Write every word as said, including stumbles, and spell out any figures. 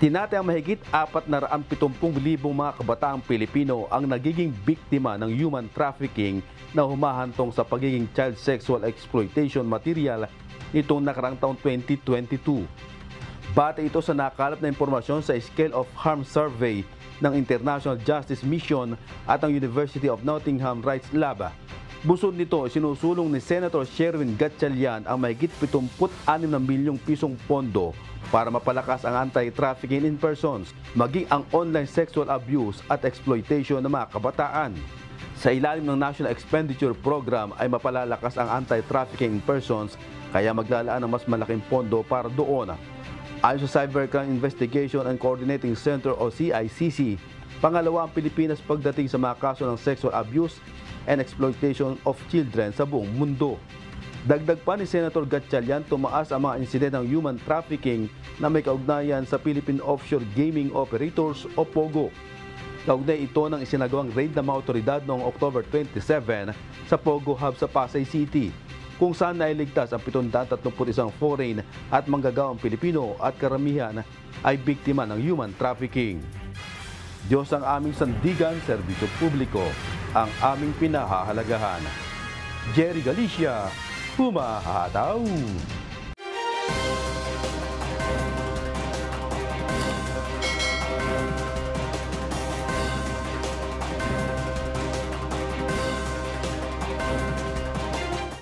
Tinatayang mahigit apat na raang pitumpu't libo mga kabataang Pilipino ang nagiging biktima ng human trafficking na humahantong sa pagiging child sexual exploitation material nitong nakaraang taong twenty twenty-two. Base ito sa nakalap na impormasyon sa Scale of Harm Survey ng International Justice Mission at ang University of Nottingham Rights Lab. Busod nito, sinusulong ni Senator Sherwin Gatchalian ang mahigit pitumpu't anim na milyong pisong pondo para mapalakas ang anti-trafficking in persons, maging ang online sexual abuse at exploitation ng mga kabataan. Sa ilalim ng National Expenditure Program ay mapalalakas ang anti-trafficking in persons, kaya maglalaan ng mas malaking pondo para doon. Ayon sa Cybercrime Investigation and Coordinating Center o C I C C, pangalawa ang Pilipinas pagdating sa mga kaso ng sexual abuse and exploitation of children sa buong mundo. Dagdag pa ni Senator Gatchalian, tumaas ang mga insidente ng human trafficking na may kaugnayan sa Philippine Offshore Gaming Operators o POGO. Kaugnay ito ng isinagawang raid ng mga otoridad noong October twenty-seven sa POGO Hub sa Pasay City, kung saan nailigtas ang pitong daan at tatlumput isang foreign at manggagawang Pilipino at karamihan ay biktima ng human trafficking. Diyos ang aming sandigan, serbisyo publiko ang aming pinahahalagahan. Jerry Galicia, pumahataw!